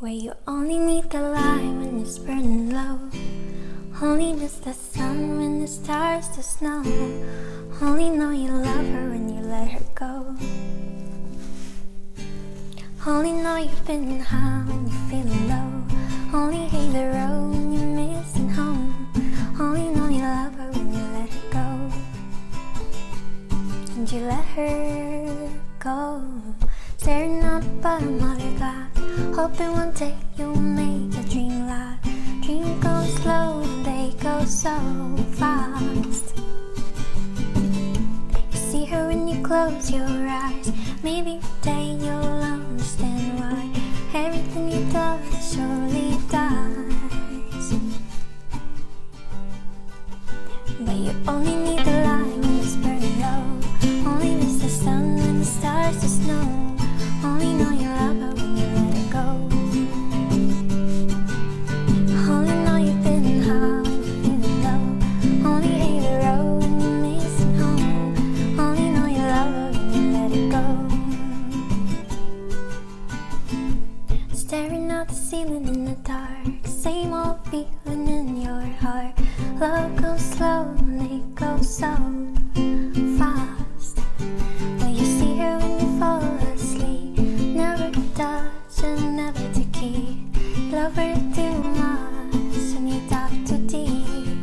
Where you only need the light when it's burning low, only miss the sun when it starts to snow, only know you love her when you let her go, only know you've been high when you're feeling low, only hate the road when you're missing home, only know you love her when you let her go, and you let her go. Staring out the bottom of your glass, hoping one day you'll make your dream light. Dream goes slow, they go so fast. You see her when you close your eyes. Maybe today you'll understand why everything you do surely dies. But you only need the light when it's burning low, only miss the sun when the stars to snow. Only know you love her when you let her go. Only know you've been high when you're feeling low. Only hate the road when you're missing home. Only know you love her when you let her go. Staring at the ceiling in the dark, same old feeling in your heart. Love goes slow and it goes so fast. But you see her when you fall asleep. Never touch and never to keep. Love her too much and you talk too deep.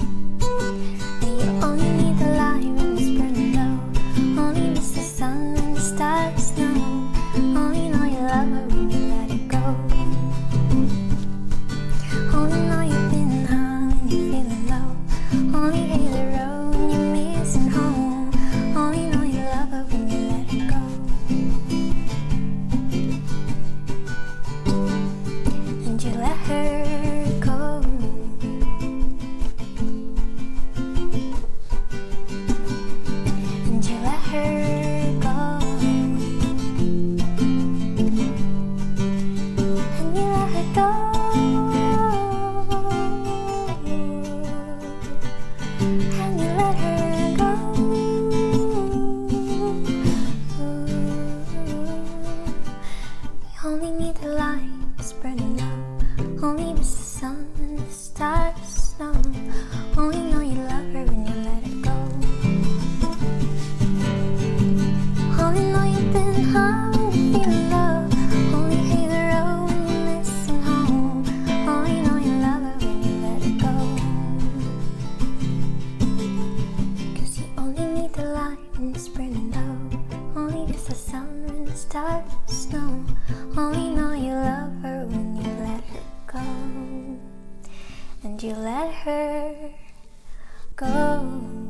And you only need the light when it's burning low, only miss the sun when the stars snow. Only know you love her when you let her go. Only know you've been high when you're feeling low, only hate the road when you're missing home. Only know you love her when you let her go. Only need the light that's burning low, only miss the sun and the stars snow. Only know you love her when you let her go. Only know you've been high when you're feeling low, only hate the road when you're missing home. Only know you love her when you let her go. Cause you only need the light when it's burning low, only miss the sun when the stars snow. Only know you love her when you let her go, and you let her go.